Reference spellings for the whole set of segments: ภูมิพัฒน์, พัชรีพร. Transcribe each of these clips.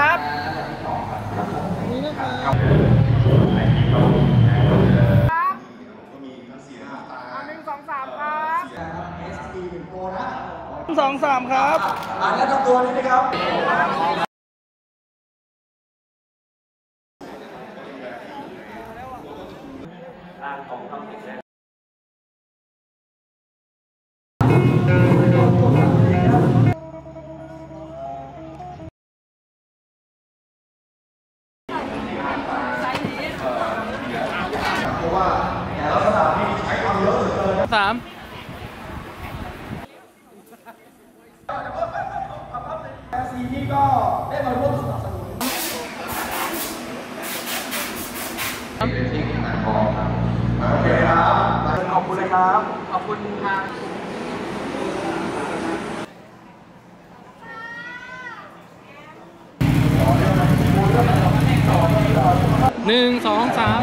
ครับนี่นะครับหนึ่งสองสามครับหนึ่งสองสามครับอ่านแล้วทำตัวนี้นะครับสามซีนี่ก็ได้มาร่วมสนับสนุนโอเคครับขอบคุณเลยครับขอบคุณทางหนึ่งสองสาม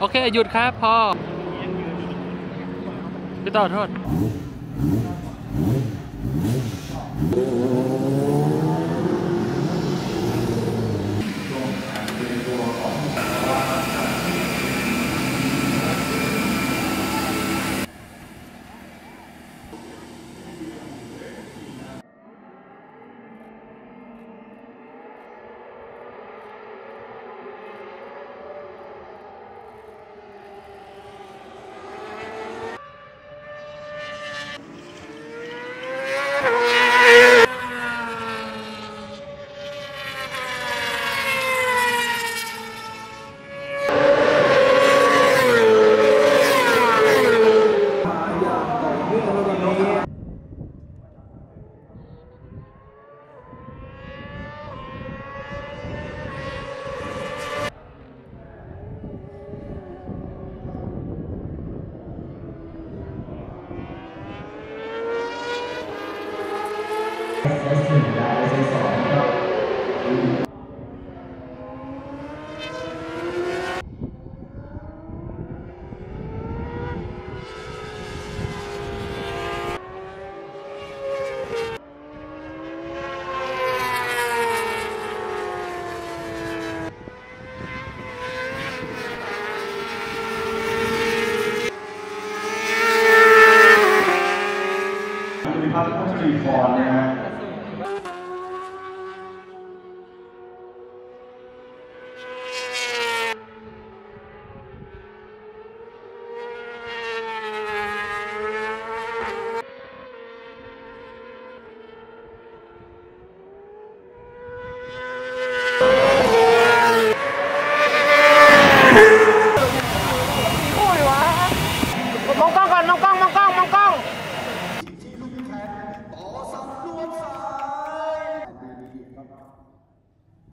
โอเคหยุดครับพอไปต่อโทษ ภูมิพัฒน์ พัชรีพรนะฮะ